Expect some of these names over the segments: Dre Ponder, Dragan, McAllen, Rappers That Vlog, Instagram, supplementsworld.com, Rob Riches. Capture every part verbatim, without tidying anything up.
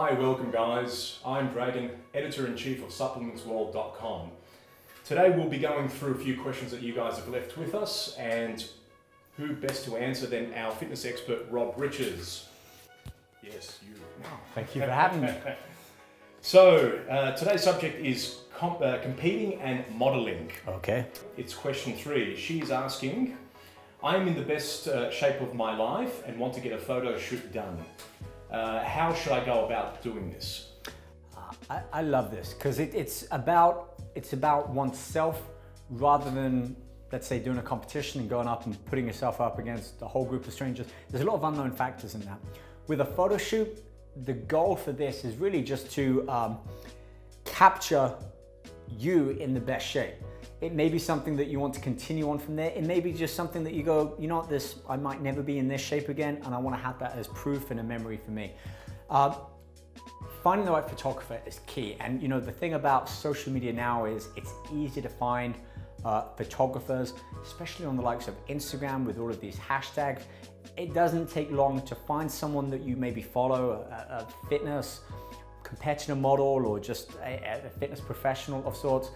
Hi, welcome guys. I'm Dragan, Editor-in-Chief of supplements world dot com. Today we'll be going through a few questions that you guys have left with us, and who best to answer than our fitness expert, Rob Riches. Yes, you. Thank you for having me. So, uh, today's subject is comp uh, competing and modeling. Okay. It's question three. She's asking, I am in the best uh, shape of my life and want to get a photo shoot done. Uh, how should I go about doing this? Uh, I, I love this because it, it's about it's about oneself rather than, let's say, doing a competition and going up and putting yourself up against a whole group of strangers. There's a lot of unknown factors in that. With a photo shoot, the goal for this is really just to um, capture you in the best shape. It may be something that you want to continue on from there. It may be just something that you go, you know what, this, I might never be in this shape again, and I want to have that as proof and a memory for me. Uh, finding the right photographer is key. And you know, the thing about social media now is it's easy to find uh, photographers, especially on the likes of Instagram with all of these hashtags. It doesn't take long to find someone that you maybe follow, a, a fitness competitor model or just a, a fitness professional of sorts.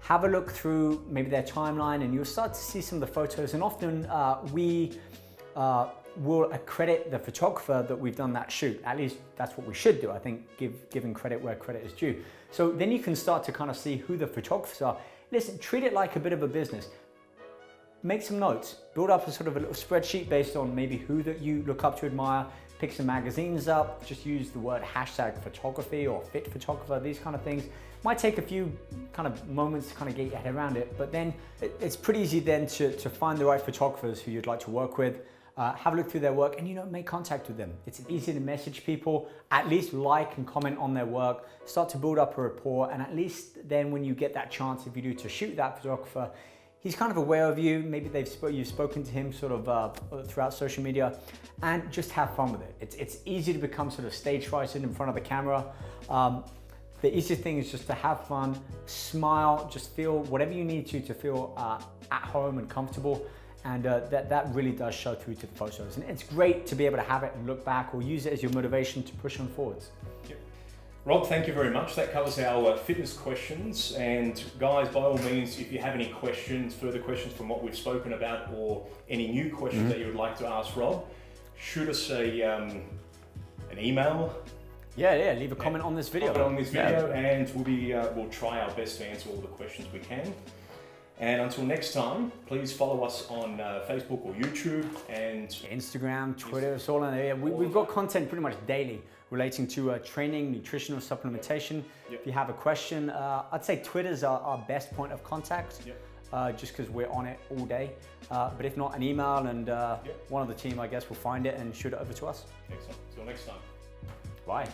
Have a look through maybe their timeline and you'll start to see some of the photos, and often uh, we uh, will accredit the photographer that we've done that shoot. At least that's what we should do. I think give, giving credit where credit is due. So then you can start to kind of see who the photographers are. Listen, treat it like a bit of a business. Make some notes, build up a sort of a little spreadsheet based on maybe who that you look up to admire, pick some magazines up, just use the word hashtag photography or fit photographer, these kind of things. Might take a few kind of moments to kind of get your head around it, but then it's pretty easy then to, to find the right photographers who you'd like to work with, uh, have a look through their work, and you know, make contact with them. It's easy to message people, at least like and comment on their work, start to build up a rapport, and at least then when you get that chance, if you do, to shoot that photographer, he's kind of aware of you. Maybe they've sp you've spoken to him sort of uh, throughout social media, and just have fun with it. It's, it's easy to become sort of stage fright in front of the camera. Um, the easiest thing is just to have fun, smile, just feel whatever you need to to feel uh, at home and comfortable. And uh, that, that really does show through to the photos. And it's great to be able to have it and look back or use it as your motivation to push on forwards. Yep. Rob, thank you very much. That covers our uh, fitness questions. And guys, by all means, if you have any questions, further questions from what we've spoken about, or any new questions mm-hmm. that you would like to ask Rob, shoot us a, um, an email. Yeah, yeah, leave a comment on this video. Comment on this video, yeah. And we'll, be, uh, we'll try our best to answer all the questions we can. And until next time, please follow us on uh, Facebook or YouTube and Instagram, Twitter, it's all on there. We, we've got content pretty much daily relating to uh, training, nutritional supplementation. Yep. If you have a question, uh, I'd say Twitter's our, our best point of contact, yep. uh, just because we're on it all day. Uh, but if not, an email, and uh, yep. one of the team, I guess, will find it and shoot it over to us. Excellent. Till next time. Bye.